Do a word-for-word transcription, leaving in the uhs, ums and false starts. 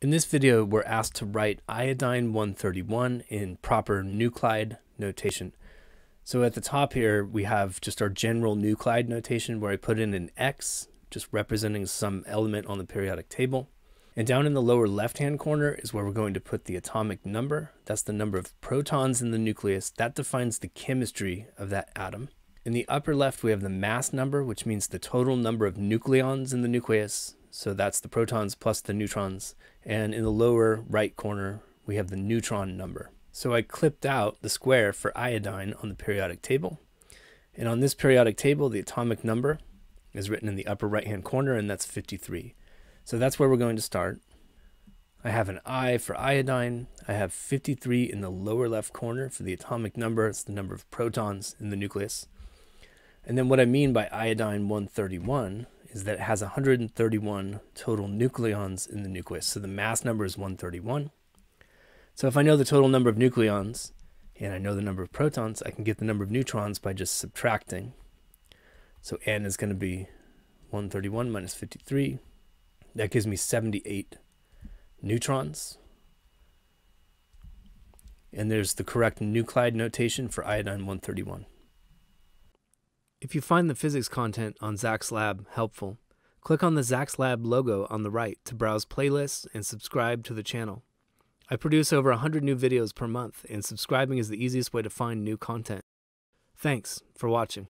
In this video, we're asked to write iodine one thirty-one in proper nuclide notation. So at the top here, we have just our general nuclide notation where I put in an X, just representing some element on the periodic table. And down in the lower left-hand corner is where we're going to put the atomic number. That's the number of protons in the nucleus. That defines the chemistry of that atom. In the upper left, we have the mass number, which means the total number of nucleons in the nucleus. So that's the protons plus the neutrons. And in the lower right corner, we have the neutron number. So I clipped out the square for iodine on the periodic table. And on this periodic table, the atomic number is written in the upper right-hand corner, and that's fifty-three. So that's where we're going to start. I have an I for iodine. I have fifty-three in the lower left corner for the atomic number. It's the number of protons in the nucleus. And then what I mean by iodine one thirty-one is that it has one hundred thirty-one total nucleons in the nucleus. So the mass number is one thirty-one. So if I know the total number of nucleons and I know the number of protons, I can get the number of neutrons by just subtracting. So N is going to be one thirty-one minus fifty-three. That gives me seventy-eight neutrons. And there's the correct nuclide notation for iodine one thirty-one. If you find the physics content on Zak's Lab helpful, click on the Zak's Lab logo on the right to browse playlists and subscribe to the channel. I produce over one hundred new videos per month, and subscribing is the easiest way to find new content. Thanks for watching.